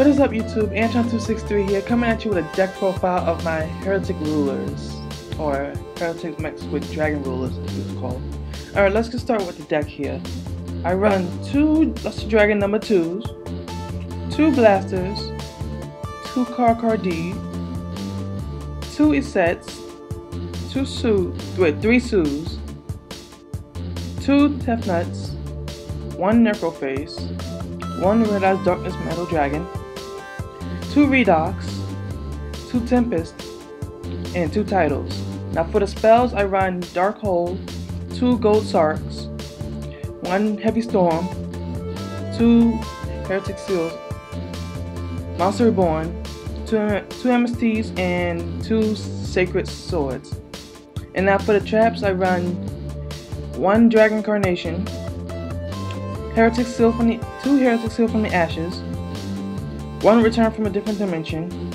What is up YouTube, Antron263 here, coming at you with a deck profile of my Heretic Rulers, or Heretic mixed with Dragon Rulers as it's called. Alright, let's get started with the deck here. I run two Duster Dragon number 2s, two Blasters, two Car D, two Esets, three Sues, two Tefnuts, one Necroface, one Realized Darkness Metal Dragon, two Redox, two Tempest, and two Titles. Now for the spells, I run Dark Hole, two Gold Sarks, one Heavy Storm, two Heretic Seals, Monster Reborn, two MSTs, and two Sacred Swords. And now for the traps, I run one Dragon Incarnation, two Heretic Seal from the Ashes, one Return from a Different Dimension,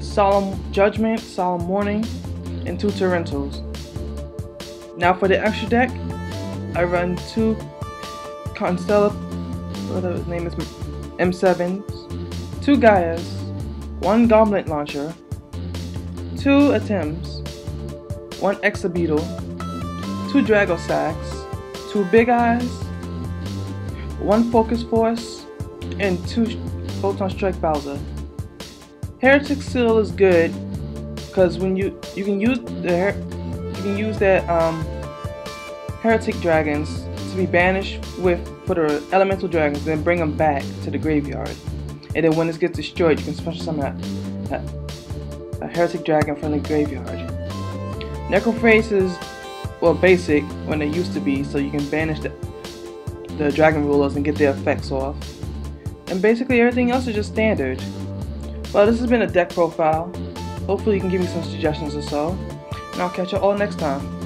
Solemn Judgment, Solemn Warning, and two Torrentals. Now for the extra deck, I run two M7s, two Gaias, one Goblet Launcher, two Attempts, one Exabeetle, two Dragosacks, two Big Eyes, one Focus Force, and two Photon Strike Bowser. Heretic Seal is good because when you can use that Heretic Dragons to be banished for the Elemental Dragons, then bring them back to the graveyard, and then when this gets destroyed, you can special summon a Heretic Dragon from the graveyard. Necroface is basic when they used to be, so you can banish the Dragon Rulers and get their effects off, and basically everything else is just standard. Well, this has been a deck profile. Hopefully you can give me some suggestions or so, and I'll catch you all next time.